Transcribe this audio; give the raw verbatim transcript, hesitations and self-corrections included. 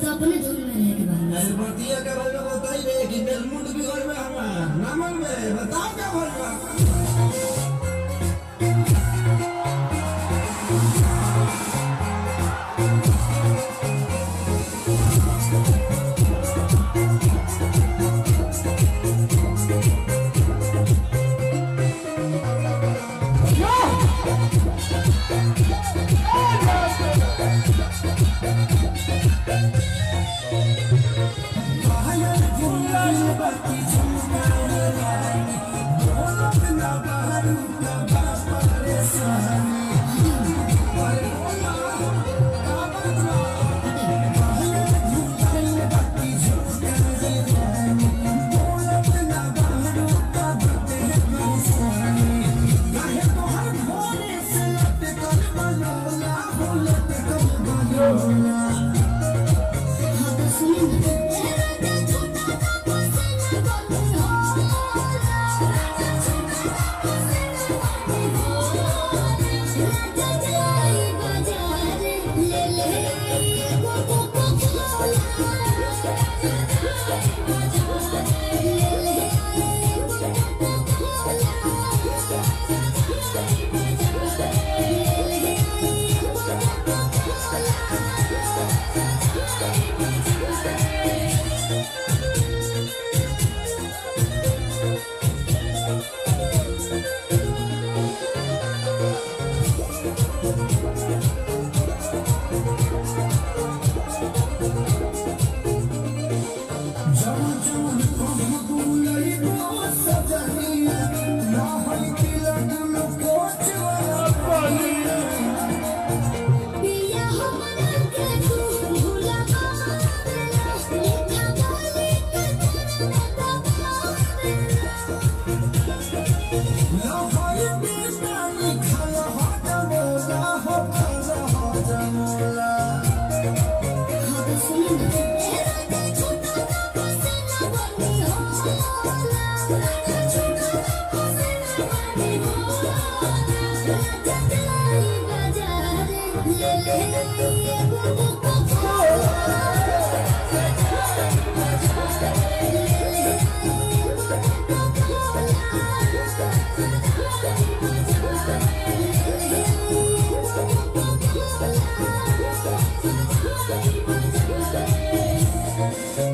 तो अपने धुन में रह के बाहर अरे बतिया के भाई लोग बताइए कि तेलमुंड भी घर में हमार नमन में बताओ क्या घर में Thank you.